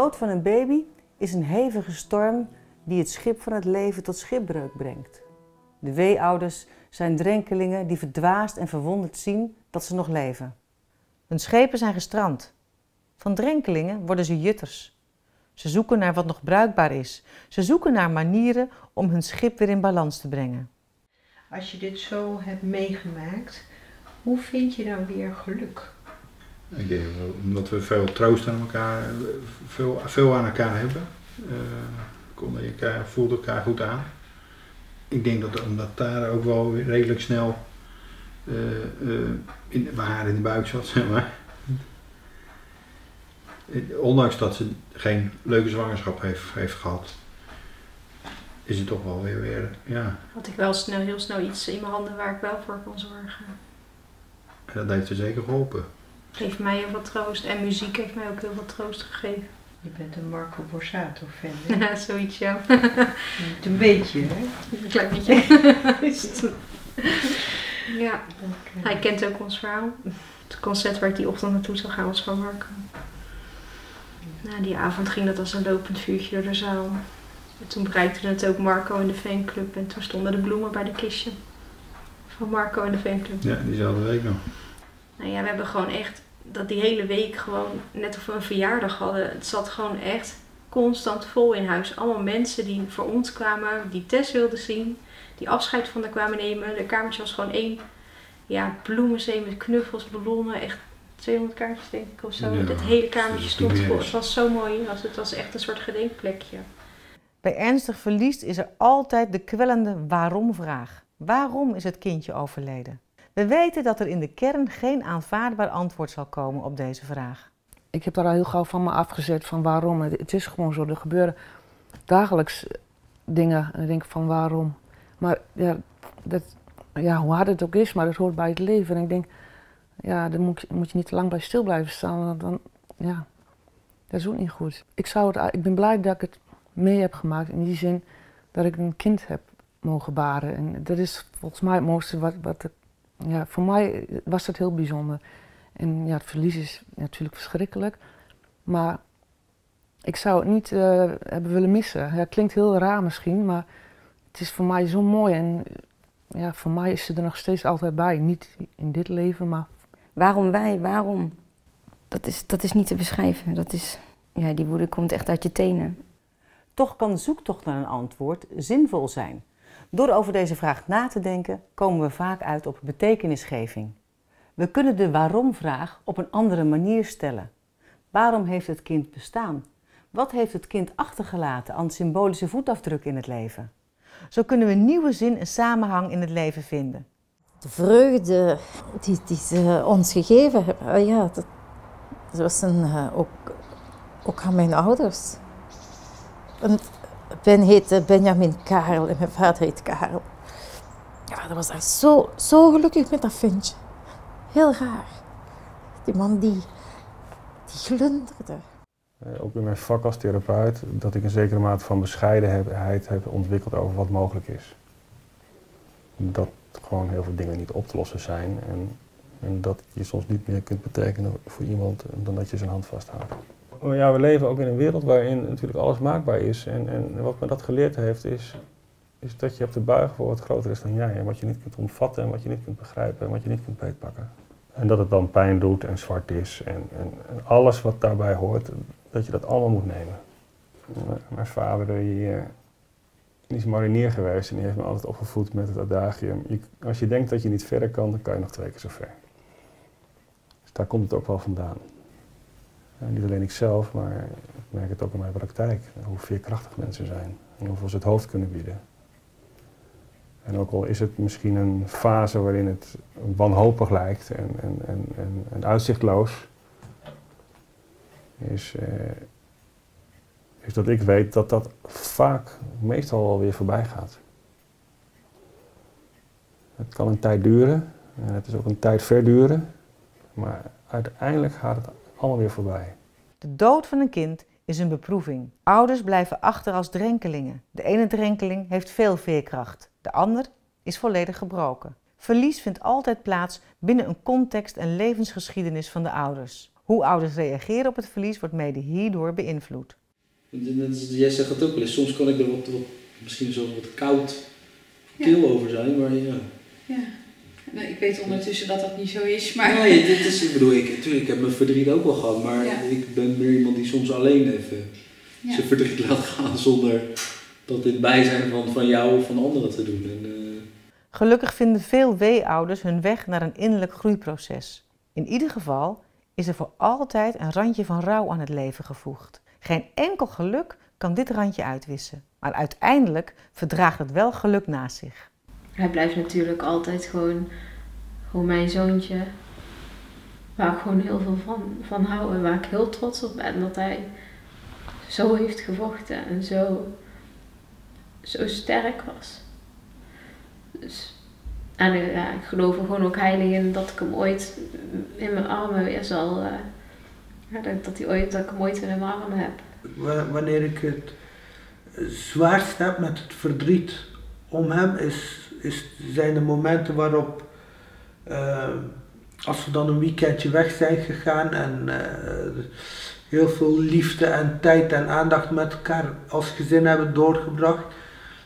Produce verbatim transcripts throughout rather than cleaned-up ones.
dood van een baby is een hevige storm die het schip van het leven tot schipbreuk brengt. De weeouders zijn drenkelingen die verdwaasd en verwonderd zien dat ze nog leven. Hun schepen zijn gestrand. Van drenkelingen worden ze jutters. Ze zoeken naar wat nog bruikbaar is. Ze zoeken naar manieren om hun schip weer in balans te brengen. Als je dit zo hebt meegemaakt, hoe vind je dan weer geluk? Ik denk omdat we veel troost aan elkaar, veel, veel aan elkaar hebben. Uh, konden je elkaar, voelde elkaar goed aan. Ik denk dat omdat Tara ook wel redelijk snel uh, uh, in, bij haar in de buik zat, zeg maar. Ondanks dat ze geen leuke zwangerschap heeft, heeft gehad, is het toch wel weer weer, ja. Had ik wel snel, heel snel iets in mijn handen waar ik wel voor kon zorgen. En dat heeft ze zeker geholpen. Geeft mij heel wat troost en muziek heeft mij ook heel wat troost gegeven. Je bent een Marco Borsato fan, hè? Zoiets, ja. Een beetje, hè? Een klein beetje. Ja, okay. Hij kent ook ons verhaal. Het concert waar ik die ochtend naartoe zou gaan was van Marco. Na die avond ging dat als een lopend vuurtje door de zaal. En toen bereikte het ook Marco en de fanclub en toen stonden de bloemen bij de kistje. Van Marco en de fanclub. Ja, diezelfde week nog. Nou ja, we hebben gewoon echt dat die hele week gewoon, net of we een verjaardag hadden, het zat gewoon echt constant vol in huis. Allemaal mensen die voor ons kwamen, die Tess wilden zien, die afscheid van haar kwamen nemen. De kamertje was gewoon één, ja, bloemenzee met knuffels, ballonnen, echt tweehonderd kaartjes denk ik of zo. Ja, het hele kamertje stond vol, het was zo mooi, het was echt een soort gedenkplekje. Bij ernstig verlies is er altijd de kwellende waarom-vraag. Waarom is het kindje overleden? We weten dat er in de kern geen aanvaardbaar antwoord zal komen op deze vraag. Ik heb daar al heel gauw van me afgezet van waarom. Het is gewoon zo, er gebeuren dagelijks dingen en ik denk van waarom. Maar ja, dat, ja, hoe hard het ook is, maar dat hoort bij het leven. En ik denk, ja, daar moet, moet je niet te lang bij stil blijven staan. Want dan, ja, dat is ook niet goed. Ik, zou het, ik ben blij dat ik het mee heb gemaakt in die zin dat ik een kind heb mogen baren. En dat is volgens mij het mooiste wat, wat ik... Ja, voor mij was dat heel bijzonder. En ja, het verlies is natuurlijk verschrikkelijk. Maar ik zou het niet uh, hebben willen missen. Ja, het klinkt heel raar misschien, maar het is voor mij zo mooi. En ja, voor mij is ze er nog steeds altijd bij. Niet in dit leven, maar... Waarom wij? Waarom? Dat is, dat is niet te beschrijven. Dat is, ja, die woede komt echt uit je tenen. Toch kan de zoektocht naar een antwoord zinvol zijn. Door over deze vraag na te denken, komen we vaak uit op betekenisgeving. We kunnen de waarom-vraag op een andere manier stellen. Waarom heeft het kind bestaan? Wat heeft het kind achtergelaten aan symbolische voetafdruk in het leven? Zo kunnen we nieuwe zin en samenhang in het leven vinden. De vreugde die, die ze ons gegeven hebben, ja, dat, dat was een, ook, ook aan mijn ouders. En, Ben heette Benjamin Karel en mijn vader heet Karel. Ja, dat was echt zo, zo gelukkig met dat ventje. Heel raar. Die man die, die glunderde. Ook in mijn vak als therapeut dat ik een zekere mate van bescheidenheid heb ontwikkeld over wat mogelijk is. Dat gewoon heel veel dingen niet op te lossen zijn en, en dat je soms niet meer kunt betekenen voor iemand dan dat je zijn hand vasthoudt. Ja, we leven ook in een wereld waarin natuurlijk alles maakbaar is. En, en wat me dat geleerd heeft is, is dat je hebt te buigen voor wat groter is dan jij. En wat je niet kunt omvatten en wat je niet kunt begrijpen en wat je niet kunt beetpakken. En dat het dan pijn doet en zwart is en, en, en alles wat daarbij hoort, dat je dat allemaal moet nemen. Mijn vader die, die is marinier geweest en die heeft me altijd opgevoed met het adagium. Je, als je denkt dat je niet verder kan, dan kan je nog twee keer zo ver. Dus daar komt het ook wel vandaan. En niet alleen ik zelf, maar ik merk het ook in mijn praktijk. Hoe veerkrachtig mensen zijn en hoeveel ze het hoofd kunnen bieden. En ook al is het misschien een fase waarin het wanhopig lijkt en, en, en, en, en uitzichtloos, is, eh, is dat ik weet dat dat vaak meestal alweer voorbij gaat. Het kan een tijd duren en het is ook een tijd verduren, maar uiteindelijk gaat het allemaal weer voorbij. De dood van een kind is een beproeving. Ouders blijven achter als drenkelingen. De ene drenkeling heeft veel veerkracht, de ander is volledig gebroken. Verlies vindt altijd plaats binnen een context en levensgeschiedenis van de ouders. Hoe ouders reageren op het verlies wordt mede hierdoor beïnvloed. Jij zegt dat ook wel eens. Soms kan ik er wat, wat, misschien zo wat koud kil ja. over zijn, maar ja. ja. Nou, ik weet ondertussen dat dat niet zo is, maar... Nee, dit is, ik bedoel, ik, tuurlijk, ik heb mijn verdriet ook wel gehad, maar ja. ik ben meer iemand die soms alleen even ja. zijn verdriet laat gaan zonder dat dit bijzijn van, van jou of van anderen te doen. En, uh... Gelukkig vinden veel weeouders hun weg naar een innerlijk groeiproces. In ieder geval is er voor altijd een randje van rouw aan het leven gevoegd. Geen enkel geluk kan dit randje uitwissen, maar uiteindelijk verdraagt het wel geluk naast zich. Hij blijft natuurlijk altijd gewoon, gewoon mijn zoontje, waar ik gewoon heel veel van, van hou en waar ik heel trots op ben dat hij zo heeft gevochten en zo, zo sterk was. Dus, en ja, ik geloof er gewoon ook heilig in dat ik hem ooit in mijn armen weer zal, uh, ja, dat, dat, hij ooit, dat ik hem ooit in mijn armen heb. Wanneer ik het zwaarst heb met het verdriet om hem is, is, zijn de momenten waarop, uh, als we dan een weekendje weg zijn gegaan en uh, heel veel liefde en tijd en aandacht met elkaar als gezin hebben doorgebracht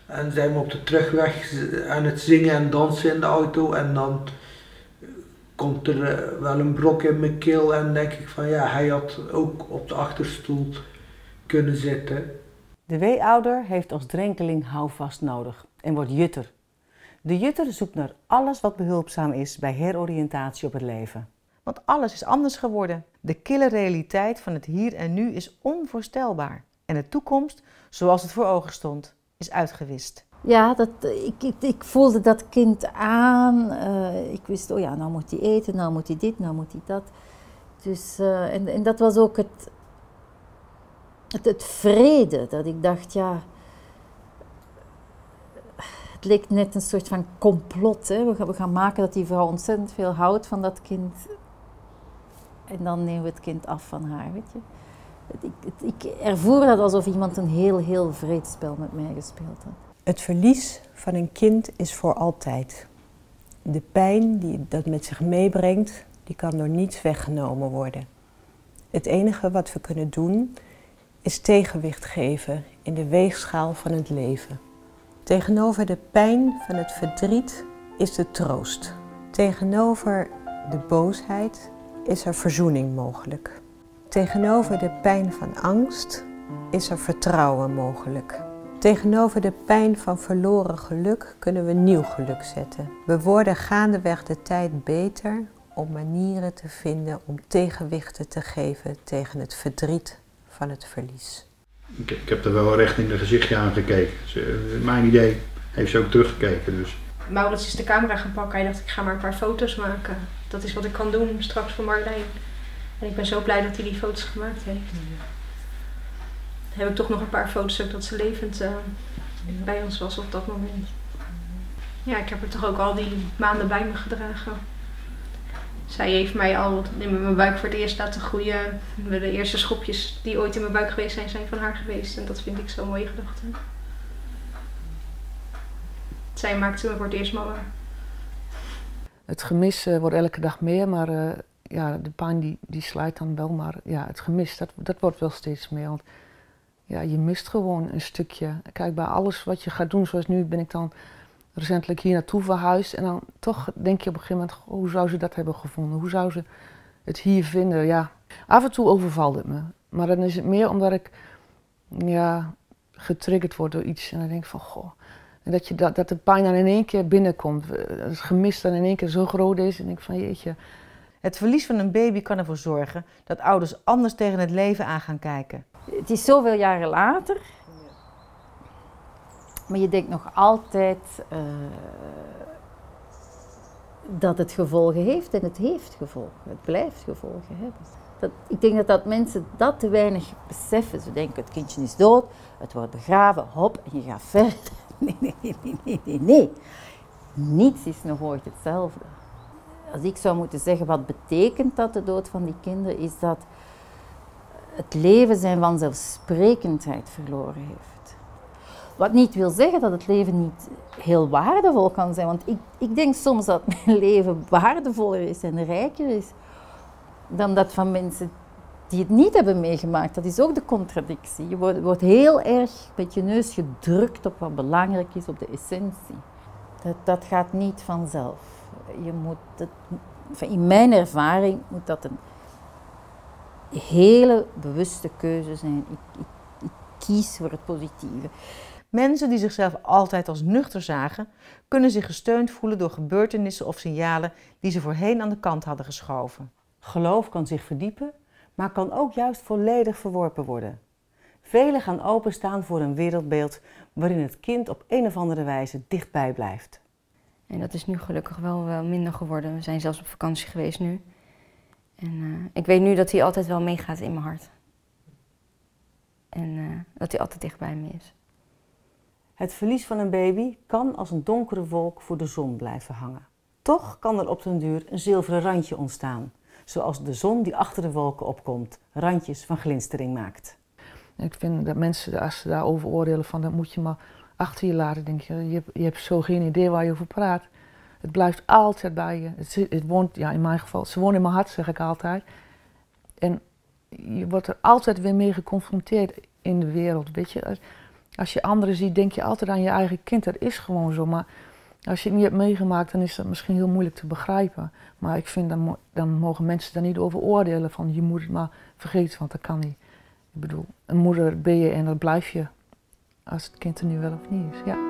en zijn we op de terugweg aan het zingen en dansen in de auto en dan komt er uh, wel een brok in mijn keel en denk ik van ja, hij had ook op de achterstoel kunnen zitten. De weeouder heeft als drenkeling houvast nodig en wordt jutter. De jutter zoekt naar alles wat behulpzaam is bij heroriëntatie op het leven. Want alles is anders geworden. De kille realiteit van het hier en nu is onvoorstelbaar. En de toekomst, zoals het voor ogen stond, is uitgewist. Ja, dat, ik, ik, ik voelde dat kind aan. Uh, ik wist, oh ja, nou moet hij eten, nou moet hij dit, nou moet hij dat. Dus, uh, en, en dat was ook het... Het, het vrede, dat ik dacht, ja, het leek net een soort van complot. Hè? We, gaan, we gaan maken dat die vrouw ontzettend veel houdt van dat kind. En dan nemen we het kind af van haar, weet je. Ik, ik, ik ervoer dat alsof iemand een heel, heel wreed spel met mij gespeeld had. Het verlies van een kind is voor altijd. De pijn die dat met zich meebrengt, die kan door niets weggenomen worden. Het enige wat we kunnen doen... is tegenwicht geven in de weegschaal van het leven. Tegenover de pijn van het verdriet is de troost. Tegenover de boosheid is er verzoening mogelijk. Tegenover de pijn van angst is er vertrouwen mogelijk. Tegenover de pijn van verloren geluk kunnen we nieuw geluk zetten. We worden gaandeweg de tijd beter om manieren te vinden om tegenwichten te geven tegen het verdriet van het verlies. Ik, ik heb er wel recht in de gezichtje aan gekeken. Ze, mijn idee heeft ze ook teruggekeken. Dus. Maurits is de camera gaan pakken. Hij dacht, ik ga maar een paar foto's maken. Dat is wat ik kan doen straks voor Marleen. En ik ben zo blij dat hij die foto's gemaakt heeft. Ja. Dan heb ik toch nog een paar foto's ook dat ze levend uh, ja. bij ons was op dat moment. Ja, ik heb er toch ook al die maanden bij me gedragen. Zij heeft mij al in mijn buik voor het eerst laten groeien. De eerste schopjes die ooit in mijn buik geweest zijn, zijn van haar geweest. En dat vind ik zo'n mooie gedachte. Zij maakte me voor het eerst mama. Het gemis uh, wordt elke dag meer, maar uh, ja, de pijn die, die slijt dan wel. Maar ja, het gemis, dat, dat wordt wel steeds meer. Want ja, je mist gewoon een stukje. Kijk, bij alles wat je gaat doen, zoals nu ben ik dan... recentelijk hier naartoe verhuisd en dan toch denk je op een gegeven moment, oh, hoe zou ze dat hebben gevonden? Hoe zou ze het hier vinden? Ja, af en toe overvalt het me. Maar dan is het meer omdat ik ja, getriggerd word door iets en dan denk ik van, goh. En dat, je, dat, dat de pijn dan in één keer binnenkomt. Het gemis dan in één keer zo groot is en denk ik van, jeetje. Het verlies van een baby kan ervoor zorgen dat ouders anders tegen het leven aan gaan kijken. Het is zoveel jaren later. Maar je denkt nog altijd uh, dat het gevolgen heeft en het heeft gevolgen. Het blijft gevolgen hebben. Dat, ik denk dat, dat mensen dat te weinig beseffen. Ze denken, het kindje is dood, het wordt begraven, hop, en je gaat verder. Nee, nee, nee, nee, nee, nee. Niets is nog ooit hetzelfde. Als ik zou moeten zeggen wat betekent dat de dood van die kinderen, is dat het leven zijn vanzelfsprekendheid verloren heeft. Wat niet wil zeggen dat het leven niet heel waardevol kan zijn. Want ik, ik denk soms dat mijn leven waardevoller is en rijker is dan dat van mensen die het niet hebben meegemaakt. Dat is ook de contradictie. Je wordt, wordt heel erg met je neus gedrukt op wat belangrijk is, op de essentie. Dat, dat gaat niet vanzelf. Je moet het, in mijn ervaring moet dat een hele bewuste keuze zijn. Ik, ik, ik kies voor het positieve. Mensen die zichzelf altijd als nuchter zagen, kunnen zich gesteund voelen door gebeurtenissen of signalen die ze voorheen aan de kant hadden geschoven. Geloof kan zich verdiepen, maar kan ook juist volledig verworpen worden. Velen gaan openstaan voor een wereldbeeld waarin het kind op een of andere wijze dichtbij blijft. En dat is nu gelukkig wel, wel minder geworden. We zijn zelfs op vakantie geweest nu. En uh, ik weet nu dat hij altijd wel meegaat in mijn hart. En uh, dat hij altijd dicht bij me is. Het verlies van een baby kan als een donkere wolk voor de zon blijven hangen. Toch kan er op den duur een zilveren randje ontstaan. Zoals de zon die achter de wolken opkomt, randjes van glinstering maakt. Ik vind dat mensen, als ze daarover oordelen, van dat moet je maar achter je laten. Denk je, je, je hebt zo geen idee waar je over praat. Het blijft altijd bij je. Het, het woont, ja, in mijn geval, ze woont in mijn hart, zeg ik altijd. En je wordt er altijd weer mee geconfronteerd in de wereld, weet je. Als je anderen ziet, denk je altijd aan je eigen kind. Dat is gewoon zo. Maar als je het niet hebt meegemaakt, dan is dat misschien heel moeilijk te begrijpen. Maar ik vind, dan, dan mogen mensen daar niet over oordelen. Van je moet het maar vergeten, want dat kan niet. Ik bedoel, een moeder ben je en dat blijf je. Als het kind er nu wel of niet is, ja.